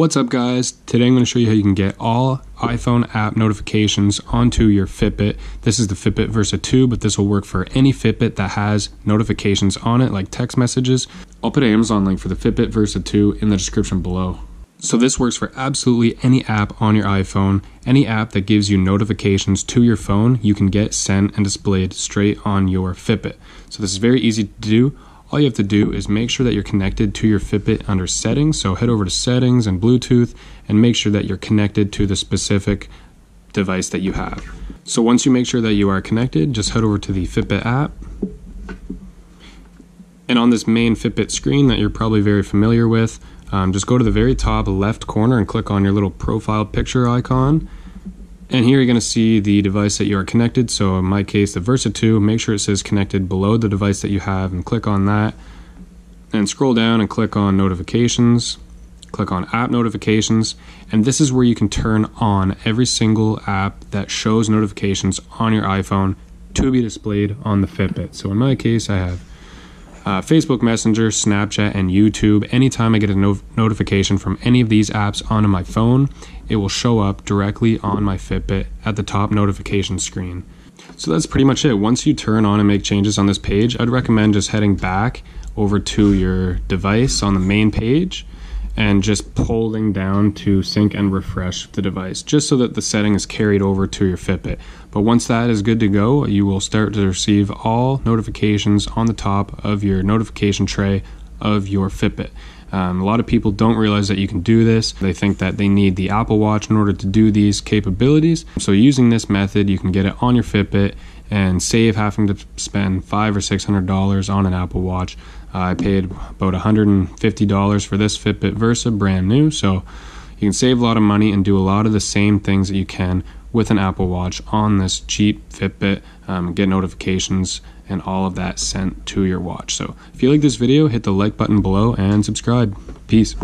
What's up guys? Today I'm going to show you how you can get all iPhone app notifications onto your Fitbit. This is the Fitbit Versa 2, but this will work for any Fitbit that has notifications on it, like text messages. I'll put an Amazon link for the Fitbit Versa 2 in the description below. So this works for absolutely any app on your iPhone. Any app that gives you notifications to your phone, you can get sent and displayed straight on your Fitbit. So this is very easy to do. All you have to do is make sure that you're connected to your Fitbit under settings. So head over to settings and Bluetooth and make sure that you're connected to the specific device that you have. So once you make sure that you are connected, just head over to the Fitbit app. And on this main Fitbit screen that you're probably very familiar with, just go to the very top left corner and click on your little profile picture icon. And here you're going to see the device that you are connected. So in my case, the Versa 2, make sure it says connected below the device that you have and click on that. And scroll down and click on notifications, click on app notifications. And this is where you can turn on every single app that shows notifications on your iPhone to be displayed on the Fitbit. So in my case, I have Facebook Messenger, Snapchat, and YouTube. Anytime I get a notification from any of these apps onto my phone, it will show up directly on my Fitbit at the top notification screen. So that's pretty much it. Once you turn on and make changes on this page, I'd recommend just heading back over to your device on the main page and just pulling down to sync and refresh the device, just so that the setting is carried over to your Fitbit. But once that is good to go, you will start to receive all notifications on the top of your notification tray of your Fitbit. A lot of people don't realize that you can do this. They think that they need the Apple Watch in order to do these capabilities. So using this method, you can get it on your Fitbit and save having to spend $500 or $600 on an Apple Watch. I paid about $150 for this Fitbit Versa, brand new. So you can save a lot of money and do a lot of the same things that you can with an Apple Watch on this cheap Fitbit, get notifications and all of that sent to your watch. So if you like this video, hit the like button below and subscribe. Peace.